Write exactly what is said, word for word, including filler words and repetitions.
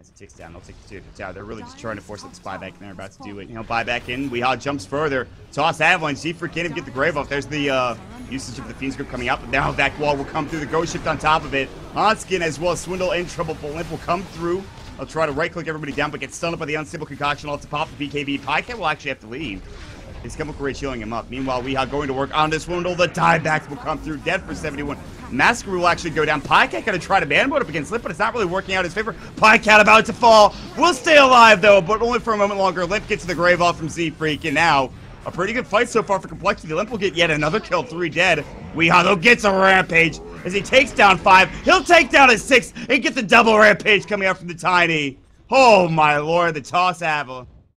As it ticks down, they'll take the two. Yeah, they're really just trying to force that spy back, and they're about to do it. You know, buy back in. Weha jumps further. Toss Avalanche. Z four can't even get the grave off. There's the uh, usage of the Fiend's Grip coming out, but now that wall will come through. The Ghost Shift on top of it. Onskin as well as Swindle in trouble. Blimp will come through. I'll try to right-click everybody down, but get stunned up by the Unstable Concoction. I'll have to pop the B K B. Pycat will actually have to leave. His Chemical Rage healing him up. Meanwhile, Weha going to work on this Swindle. The diebacks will come through. Dead for seventy-one. Masquerade will actually go down. Pycat gonna try to man mode up against Limp, but it's not really working out in his favor. Pycat about to fall. Will stay alive though, but only for a moment longer. Limp gets the grave off from Z-Freak, and now a pretty good fight so far for Complexity. Limp will get yet another kill, three dead. Weha though gets a rampage as he takes down five. He'll take down a six and get the double rampage coming out from the Tiny. Oh my lord, the toss Ava.